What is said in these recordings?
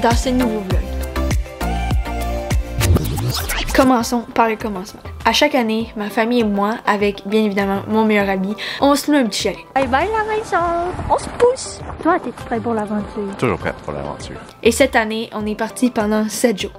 dans ce nouveau vlog. Commençons par le commencement. À chaque année, ma famille et moi, avec bien évidemment mon meilleur ami, on se loue un petit chalet. Bye bye la maison! On se pousse! Toi, t'es-tu prêt pour l'aventure? Toujours prête pour l'aventure. Et cette année, on est parti pendant 7 jours.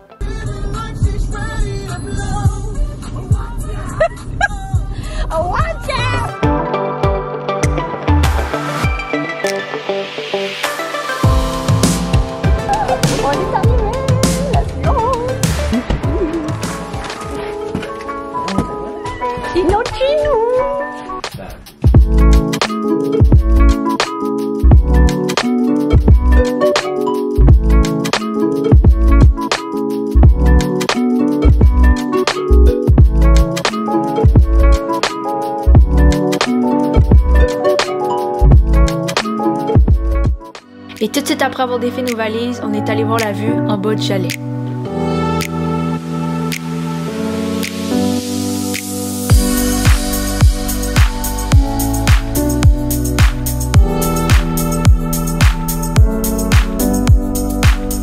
Et tout de suite après avoir défait nos valises, on est allé voir la vue en bas du chalet.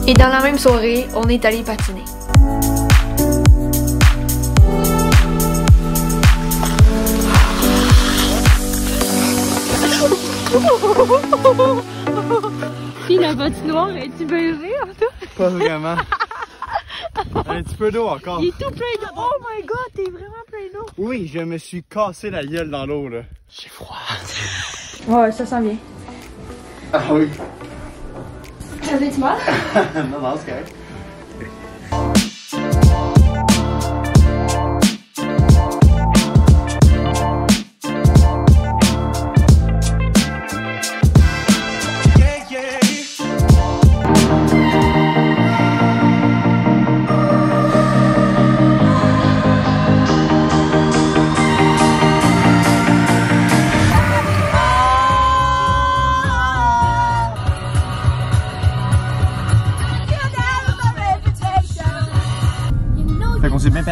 Et dans la même soirée, on est allé patiner. Puis la patinoire, es-tu baisée en toi? Pas vraiment. Un petit peu d'eau encore. Il est tout plein d'eau. Oh my god, t'es vraiment plein d'eau. Oui, je me suis cassé la gueule dans l'eau là. J'ai froid. Ouais, ça sent bien. Ah oui. T'avais-tu mal? Non, non, c'est correct.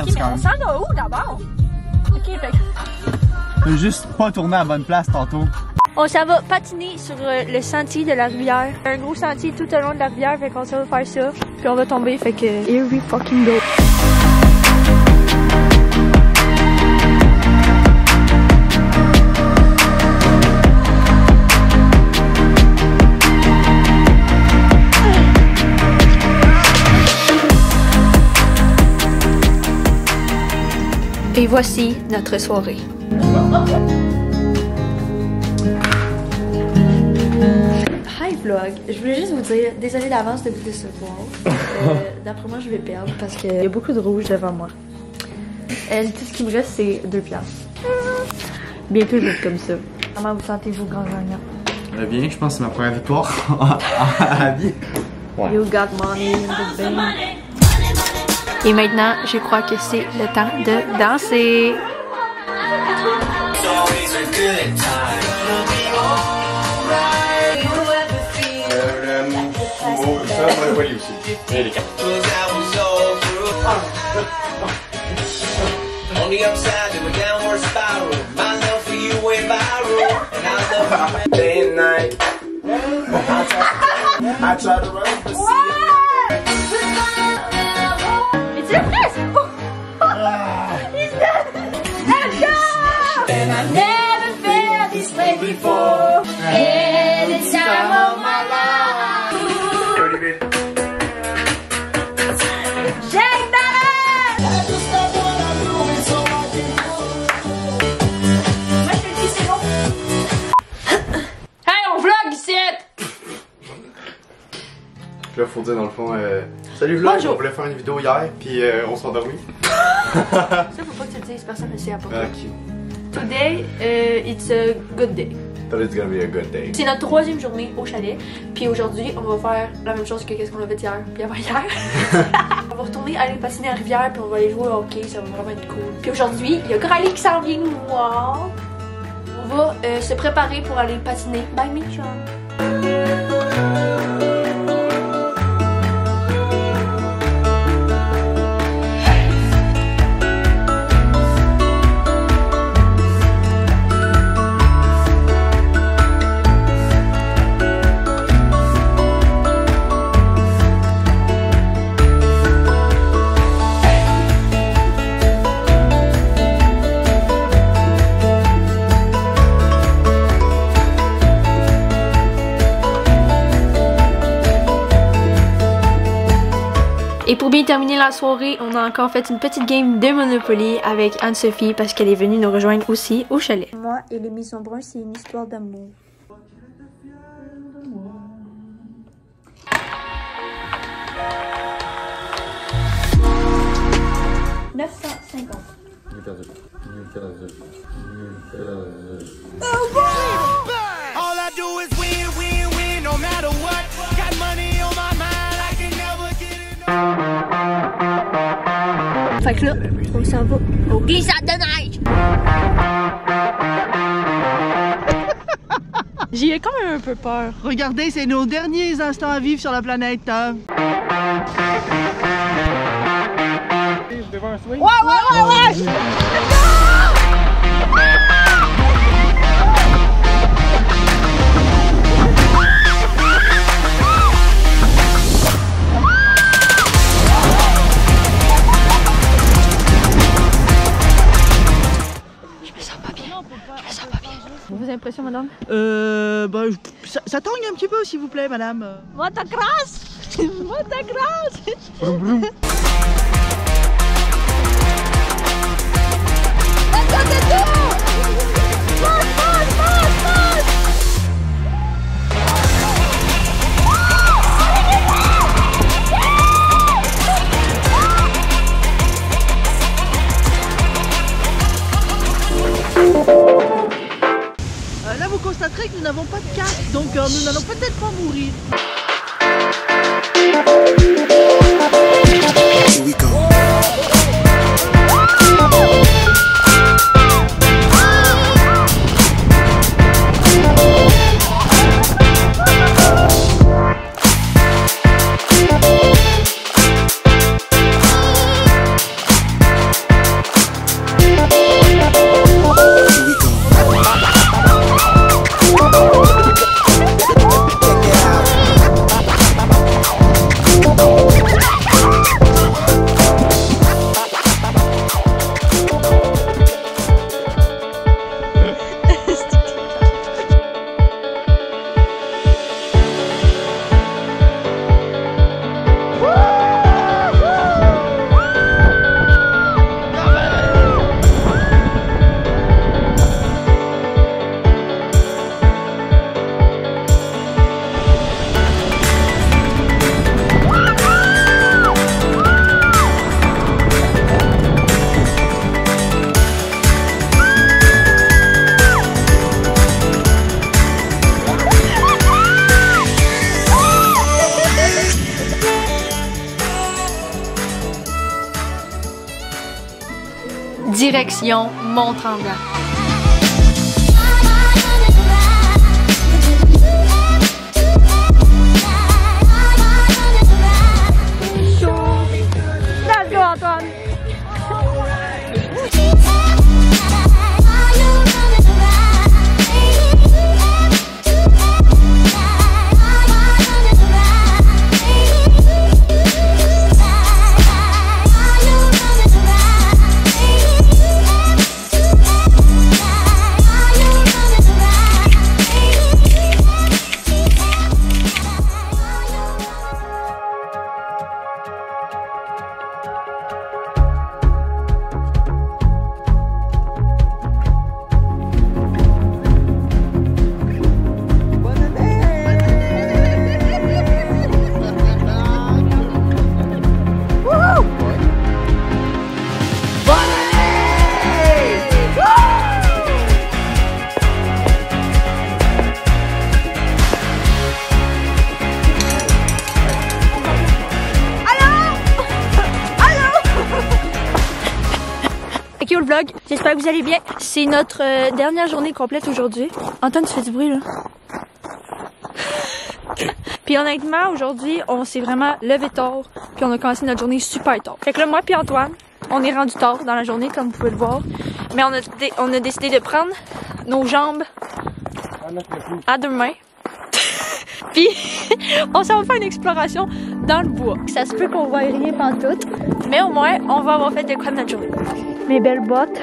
On s'en va où d'abord? Ok, fait que... Juste pas tourner à la bonne place tantôt. On s'en va patiner sur le sentier de la rivière. Un gros sentier tout au long de la rivière, fait qu'on s'en va faire ça. Puis on va tomber, fait que... Here we fucking go! Et voici notre soirée. Hi vlog, je voulais juste vous dire, désolée d'avance de vous décevoir. D'après moi je vais perdre parce qu'il y a beaucoup de rouge devant moi. Tout ce qui me reste c'est 2 piastres. Bientôt je vais être comme ça. Comment vous sentez-vous grand gagnant? Bien, je pense que c'est ma première victoire à la vie. Ouais. You got money in the bank. Et maintenant, je crois que c'est le temps de danser. Là, faut dire dans le fond, salut vlog, on voulait faire une vidéo hier, puis on s'est endormi. Ça, faut pas que tu le dises, personne ne sait à propos. Ok. Today, it's a good day. Today, it's gonna be a good day. C'est notre 3e journée au chalet, puis aujourd'hui, on va faire la même chose que qu'est-ce qu'on a fait hier, puis avant-hier. On va retourner aller patiner à la rivière, puis on va aller jouer au hockey, ça va vraiment être cool. Puis aujourd'hui, il y a Coralie qui s'en vient nous voir. On va se préparer pour aller patiner. Bye, Mitchum. Et pour bien terminer la soirée, on a encore fait une petite game de Monopoly avec Anne-Sophie parce qu'elle est venue nous rejoindre aussi au chalet. Moi et les maisons brunes, c'est une histoire d'amour. Fait que là, on s'en va au glissade de neige. J'y ai quand même un peu peur. Regardez, c'est nos derniers instants à vivre sur la planète. Devant un swing. Ouais! Vos impressions, madame? Ça tangue un petit peu, s'il vous plaît, madame. Moi, ta grâce! Là, vous constaterez que nous n'avons pas de casque, donc nous n'allons peut-être pas mourir. Here we go. Direction Mont-Tremblant. Let's go, Antoine! Au vlog, j'espère que vous allez bien. C'est notre dernière journée complète aujourd'hui. Antoine, tu fais du bruit là. Puis honnêtement, aujourd'hui, on s'est vraiment levé tard, puis on a commencé notre journée super tard. Fait que là, moi puis Antoine, on est rendu tard dans la journée, comme vous pouvez le voir. Mais on a décidé de prendre nos jambes à deux mains. Puis on s'en va faire une exploration dans le bois. Ça se peut qu'on voit rien pantoute, mais au moins, on va avoir fait de quoi de notre journée. Mes belles bottes.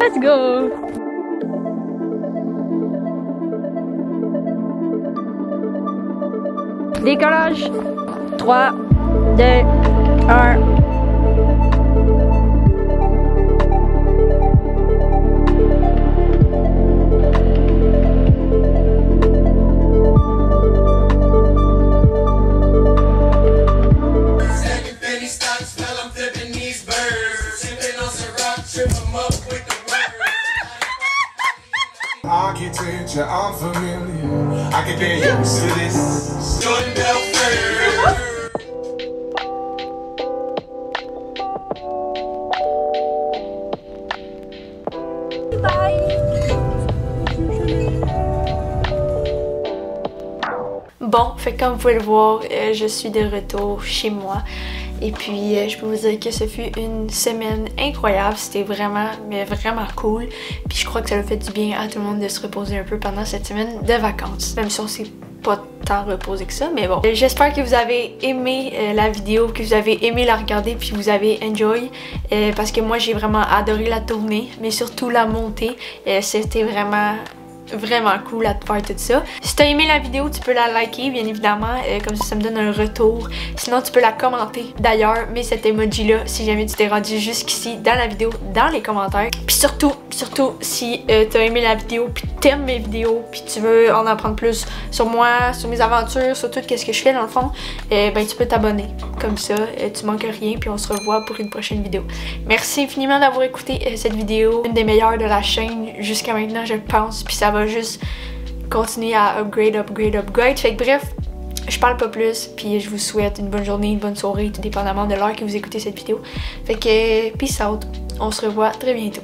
Let's go! Décollage! 3, 2, 1. Architecture, I'm familiar. I can get used to this. Jordan Belfort. Bon, fait comme vous pouvez le voir, je suis de retour chez moi. Et puis, je peux vous dire que ce fut une semaine incroyable. C'était vraiment, mais vraiment cool. Puis je crois que ça a fait du bien à tout le monde de se reposer un peu pendant cette semaine de vacances. Même si on s'est pas tant reposé que ça, mais bon. J'espère que vous avez aimé la vidéo, que vous avez aimé la regarder, puis vous avez enjoy. Parce que moi, j'ai vraiment adoré la tournée, mais surtout la montée. C'était vraiment... vraiment cool à te faire tout ça. Si t'as aimé la vidéo, tu peux la liker, bien évidemment, comme ça, ça me donne un retour. Sinon, tu peux la commenter d'ailleurs, mais cet emoji-là, si jamais tu t'es rendu jusqu'ici dans la vidéo, dans les commentaires. Puis surtout, si t'as aimé la vidéo, puis t'aimes mes vidéos, puis tu veux en apprendre plus sur moi, sur mes aventures, sur tout ce que je fais dans le fond, ben tu peux t'abonner. Comme ça, tu manques rien, puis on se revoit pour une prochaine vidéo. Merci infiniment d'avoir écouté cette vidéo, une des meilleures de la chaîne jusqu'à maintenant, je pense, puis ça va juste continuer à upgrade. Fait que bref, je parle pas plus, puis je vous souhaite une bonne journée, une bonne soirée, tout dépendamment de l'heure que vous écoutez cette vidéo. Fait que peace out, on se revoit très bientôt.